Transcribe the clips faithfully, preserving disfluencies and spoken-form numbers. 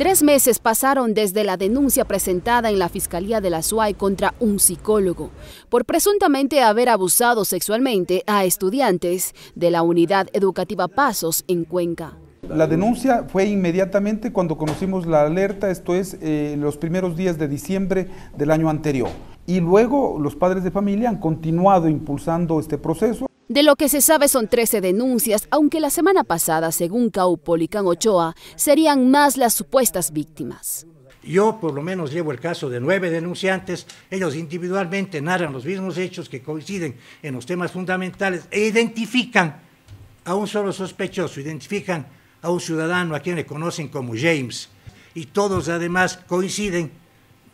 Tres meses pasaron desde la denuncia presentada en la Fiscalía del Azuay contra un psicólogo por presuntamente haber abusado sexualmente a estudiantes de la Unidad Educativa Pasos en Cuenca. La denuncia fue inmediatamente cuando conocimos la alerta, esto es, eh, los primeros días de diciembre del año anterior. Y luego los padres de familia han continuado impulsando este proceso. De lo que se sabe son trece denuncias, aunque la semana pasada, según Caupolicán Ochoa, serían más las supuestas víctimas. Yo por lo menos llevo el caso de nueve denunciantes, ellos individualmente narran los mismos hechos que coinciden en los temas fundamentales e identifican a un solo sospechoso, identifican a un ciudadano a quien le conocen como James, y todos además coinciden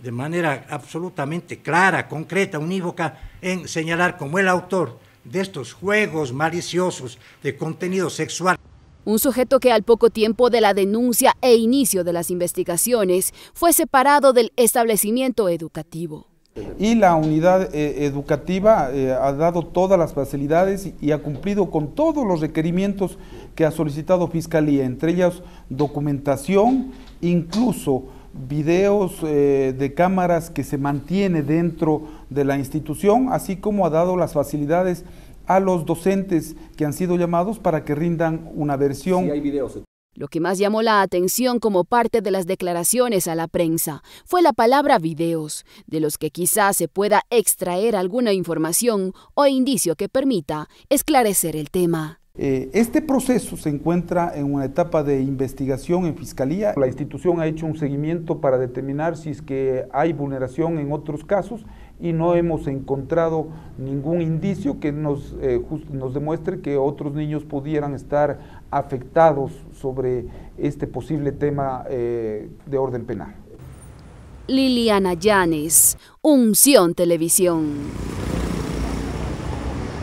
de manera absolutamente clara, concreta, unívoca en señalar como el autor de estos juegos maliciosos de contenido sexual. Un sujeto que al poco tiempo de la denuncia e inicio de las investigaciones fue separado del establecimiento educativo. Y la unidad eh, educativa eh, ha dado todas las facilidades y ha cumplido con todos los requerimientos que ha solicitado Fiscalía, entre ellas documentación, incluso videos eh, de cámaras que se mantiene dentro de la institución, así como ha dado las facilidades a los docentes que han sido llamados para que rindan una versión. Sí, hay videos. Lo que más llamó la atención como parte de las declaraciones a la prensa fue la palabra videos, de los que quizás se pueda extraer alguna información o indicio que permita esclarecer el tema. Este proceso se encuentra en una etapa de investigación en Fiscalía. La institución ha hecho un seguimiento para determinar si es que hay vulneración en otros casos y no hemos encontrado ningún indicio que nos, eh, just, nos demuestre que otros niños pudieran estar afectados sobre este posible tema eh, de orden penal. Liliana Yanes, Unsion Televisión.